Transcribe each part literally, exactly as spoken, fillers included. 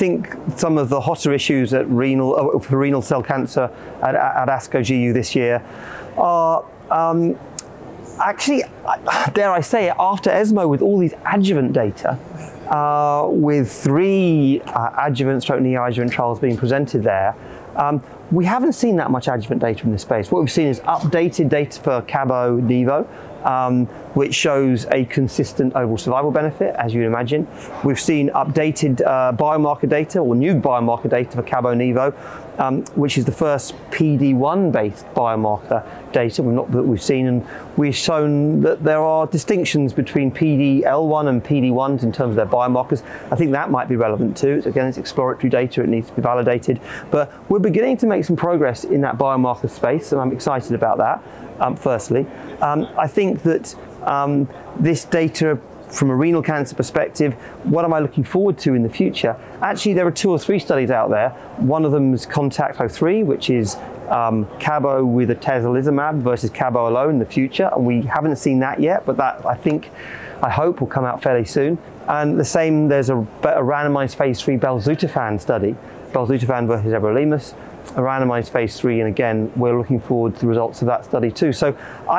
think some of the hotter issues at renal, for renal cell cancer at, at ASCO G U this year are um, actually, dare I say it, after ESMO with all these adjuvant data, uh, with three uh, adjuvant stroke neoadjuvant trials being presented there, um, we haven't seen that much adjuvant data in this space. What we've seen is updated data for Cabo-Nivo, Um, which shows a consistent overall survival benefit, as you'd imagine. We've seen updated uh, biomarker data, or new biomarker data for Cabo-Nivo, um, which is the first P D one based biomarker data we've not, that we've seen, and we've shown that there are distinctions between P D L one and P D ones in terms of their biomarkers. I think that might be relevant too. Again, it's exploratory data, it needs to be validated, but we're beginning to make some progress in that biomarker space, and I'm excited about that. Um, firstly, um, I think that um, this data from a renal cancer perspective, what am I looking forward to in the future? Actually, there are two or three studies out there. One of them is CONTACT oh three, which is um, Cabo with atezolizumab versus Cabo alone in the future, and we haven't seen that yet, but that I think, I hope will come out fairly soon. And the same, there's a, a randomized phase three belzutifan study, belzutifan versus everolimus, a randomized phase three, and again, we're looking forward to the results of that study too. So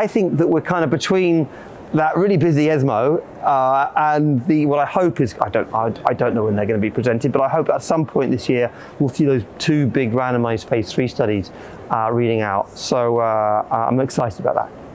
I think that we're kind of between that really busy ESMO uh, and the, what I hope is, I don't, I, I don't know when they're going to be presented, but I hope at some point this year, we'll see those two big randomized phase three studies uh, reading out. So uh, I'm excited about that.